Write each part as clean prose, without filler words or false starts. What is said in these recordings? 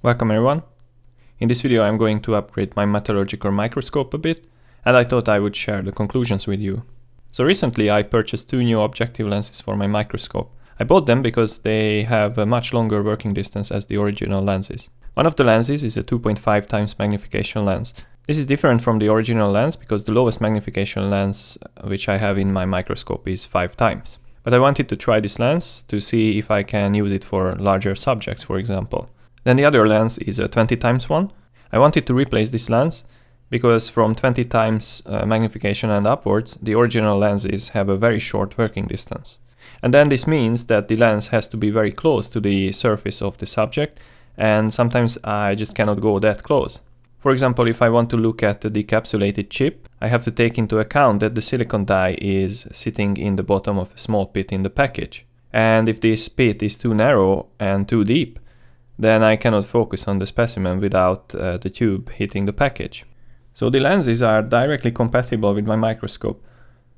Welcome everyone. In this video I'm going to upgrade my metallurgical microscope a bit, and I thought I would share the conclusions with you. So recently I purchased two new objective lenses for my microscope. I bought them because they have a much longer working distance as the original lenses. One of the lenses is a 2.5 times magnification lens. This is different from the original lens because the lowest magnification lens which I have in my microscope is 5 times. But I wanted to try this lens to see if I can use it for larger subjects, for example. Then the other lens is a 20 times one. I wanted to replace this lens because from 20 times magnification and upwards, the original lenses have a very short working distance. And then this means that the lens has to be very close to the surface of the subject, and sometimes I just cannot go that close. For example, if I want to look at the decapsulated chip, I have to take into account that the silicon die is sitting in the bottom of a small pit in the package. And if this pit is too narrow and too deep, then I cannot focus on the specimen without the tube hitting the package. So the lenses are directly compatible with my microscope.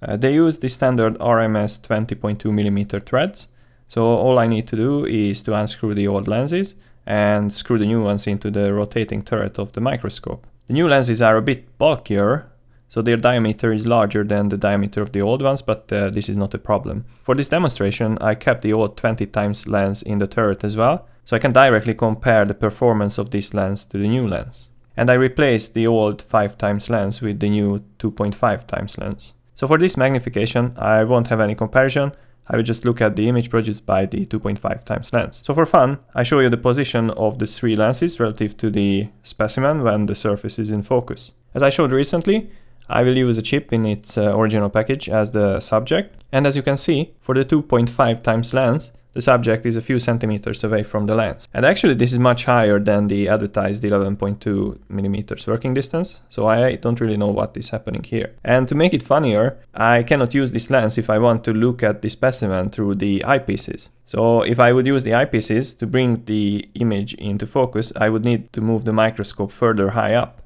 They use the standard RMS 20.2mm threads, so all I need to do is to unscrew the old lenses and screw the new ones into the rotating turret of the microscope. The new lenses are a bit bulkier, so their diameter is larger than the diameter of the old ones, but this is not a problem. For this demonstration I kept the old 20 times lens in the turret as well, so I can directly compare the performance of this lens to the new lens. And I replaced the old 5 times lens with the new 2.5 times lens. So for this magnification I won't have any comparison, I will just look at the image produced by the 2.5 times lens. So for fun, I show you the position of the three lenses relative to the specimen when the surface is in focus. As I showed recently, I will use a chip in its original package as the subject, and as you can see, for the 2.5 times lens, the subject is a few centimeters away from the lens. And actually this is much higher than the advertised 11.2mm working distance, so I don't really know what is happening here. And to make it funnier, I cannot use this lens if I want to look at the specimen through the eyepieces. So if I would use the eyepieces to bring the image into focus, I would need to move the microscope further high up.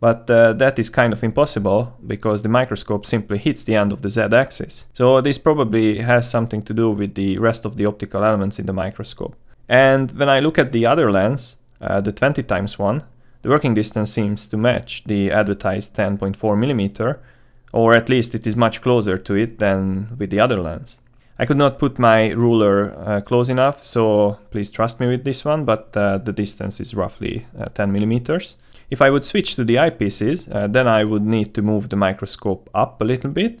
But that is kind of impossible because the microscope simply hits the end of the z-axis. So this probably has something to do with the rest of the optical elements in the microscope. And when I look at the other lens, the 20 times one, the working distance seems to match the advertised 10.4mm, or at least it is much closer to it than with the other lens. I could not put my ruler close enough, so please trust me with this one, but the distance is roughly 10mm. If I would switch to the eyepieces, then I would need to move the microscope up a little bit,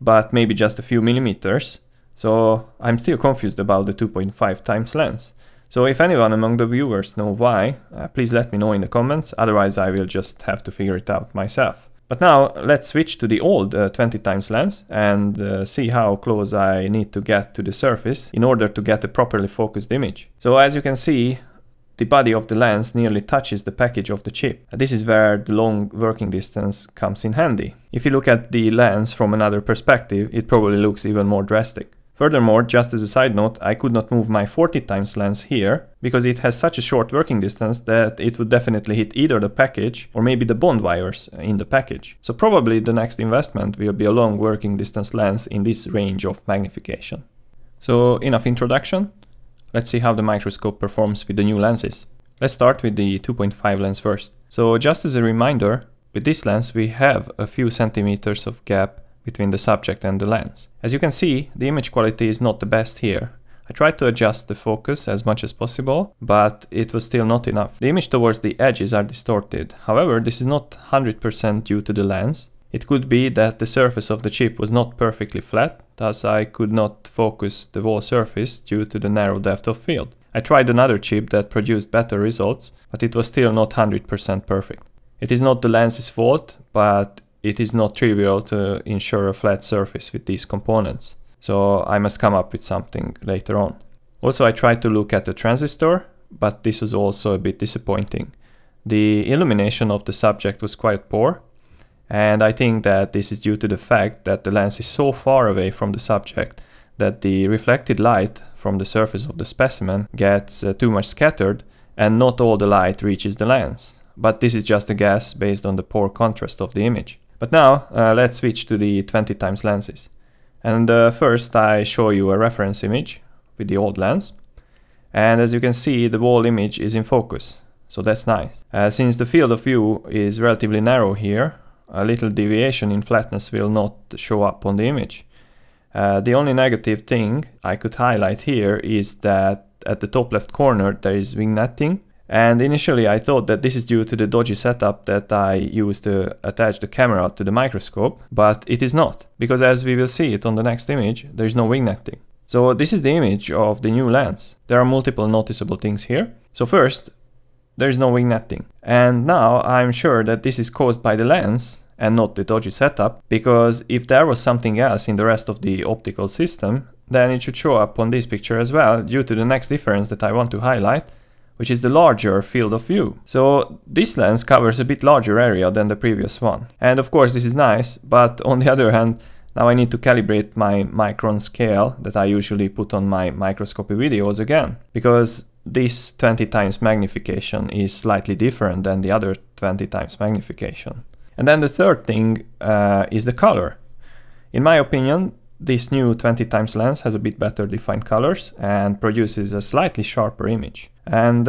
but maybe just a few millimeters, so I'm still confused about the 2.5 times lens. So if anyone among the viewers know why, please let me know in the comments, otherwise I will just have to figure it out myself. But now let's switch to the old 20 times lens and see how close I need to get to the surface in order to get a properly focused image. So as you can see, the body of the lens nearly touches the package of the chip. This is where the long working distance comes in handy. If you look at the lens from another perspective, it probably looks even more drastic. Furthermore, just as a side note, I could not move my 40 times lens here because it has such a short working distance that it would definitely hit either the package or maybe the bond wires in the package. So probably the next investment will be a long working distance lens in this range of magnification. So enough introduction, let's see how the microscope performs with the new lenses. Let's start with the 2.5 lens first. So just as a reminder, with this lens we have a few centimeters of gap between the subject and the lens. As you can see, the image quality is not the best here. I tried to adjust the focus as much as possible, but it was still not enough. The image towards the edges are distorted. However, this is not 100% due to the lens. It could be that the surface of the chip was not perfectly flat, thus I could not focus the whole surface due to the narrow depth of field. I tried another chip that produced better results, but it was still not 100% perfect. It is not the lens's fault, but it is not trivial to ensure a flat surface with these components, so I must come up with something later on. Also, I tried to look at the transistor, but this was also a bit disappointing. The illumination of the subject was quite poor, and I think that this is due to the fact that the lens is so far away from the subject that the reflected light from the surface of the specimen gets too much scattered and not all the light reaches the lens. But this is just a guess based on the poor contrast of the image. But now let's switch to the 20 times lenses. And first I show you a reference image with the old lens. And as you can see, the whole image is in focus. So that's nice. Since the field of view is relatively narrow here, a little deviation in flatness will not show up on the image. The only negative thing I could highlight here is that at the top left corner there is vignetting, and initially I thought that this is due to the dodgy setup that I used to attach the camera to the microscope, but it is not, because as we will see it on the next image, there is no vignetting. So this is the image of the new lens. There are multiple noticeable things here. So first, there is no vignetting, and now I'm sure that this is caused by the lens and not the dodgy setup, because if there was something else in the rest of the optical system, then it should show up on this picture as well, due to the next difference that I want to highlight, which is the larger field of view. So this lens covers a bit larger area than the previous one. And of course this is nice, but on the other hand, now I need to calibrate my micron scale that I usually put on my microscopy videos again, because this 20 times magnification is slightly different than the other 20 times magnification. And then the third thing is the color. In my opinion, this new 20 times lens has a bit better defined colors and produces a slightly sharper image. And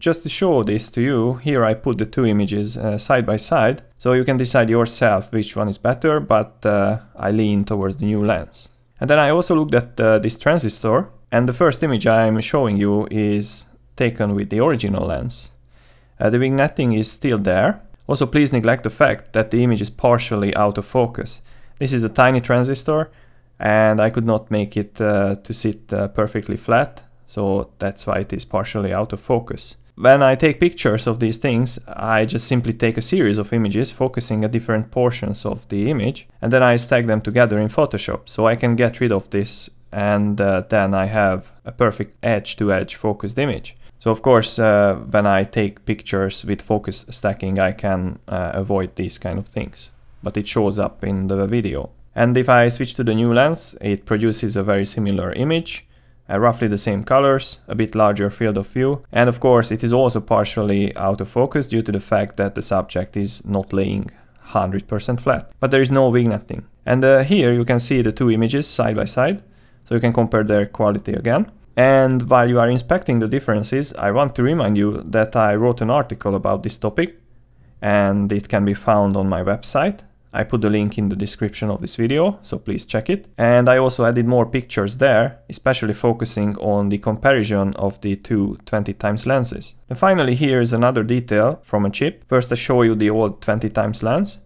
just to show this to you, here I put the two images side by side, so you can decide yourself which one is better, but I lean towards the new lens. And then I also looked at this transistor, and the first image I'm showing you is taken with the original lens. The vignetting is still there. Also, please neglect the fact that the image is partially out of focus. This is a tiny transistor, and I could not make it to sit perfectly flat, so that's why it is partially out of focus. When I take pictures of these things, I just simply take a series of images focusing at different portions of the image, and then I stack them together in Photoshop, so I can get rid of this, and then I have a perfect edge-to-edge focused image. So of course, when I take pictures with focus stacking, I can avoid these kind of things, but it shows up in the video. And if I switch to the new lens, it produces a very similar image, roughly the same colors, a bit larger field of view, and of course it is also partially out of focus due to the fact that the subject is not laying 100% flat, but there is no vignetting. And here you can see the two images side by side, so you can compare their quality again. And while you are inspecting the differences, I want to remind you that I wrote an article about this topic, and it can be found on my website. I put the link in the description of this video, so please check it. And I also added more pictures there, especially focusing on the comparison of the two 20 times lenses. And finally, here is another detail from a chip. First, I show you the old 20 times lens.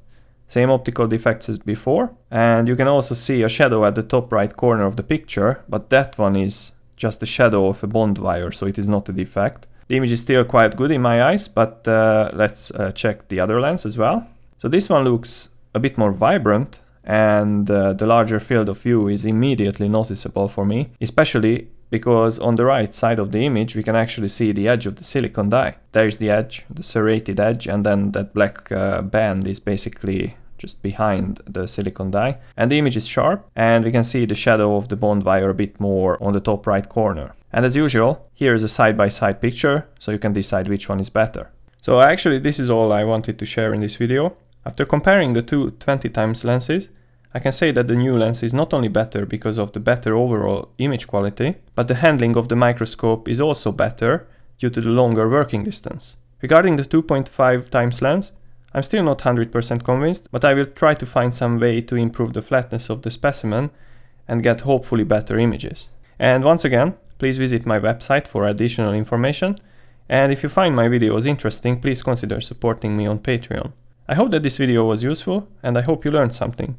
Same optical defects as before. And you can also see a shadow at the top right corner of the picture, but that one is just the shadow of a bond wire, so it is not a defect. The image is still quite good in my eyes, but let's check the other lens as well. So this one looks a bit more vibrant, and the larger field of view is immediately noticeable for me, especially because on the right side of the image we can actually see the edge of the silicon die. There is the edge, the serrated edge, and then that black band is basically just behind the silicon die. And the image is sharp, and we can see the shadow of the bond wire a bit more on the top right corner. And as usual, here is a side-by-side picture, so you can decide which one is better. So actually this is all I wanted to share in this video. After comparing the two 20 times lenses, I can say that the new lens is not only better because of the better overall image quality, but the handling of the microscope is also better due to the longer working distance. Regarding the 2.5 times lens, I'm still not 100% convinced, but I will try to find some way to improve the flatness of the specimen and get hopefully better images. And once again, please visit my website for additional information, and if you find my videos interesting, please consider supporting me on Patreon. I hope that this video was useful, and I hope you learned something.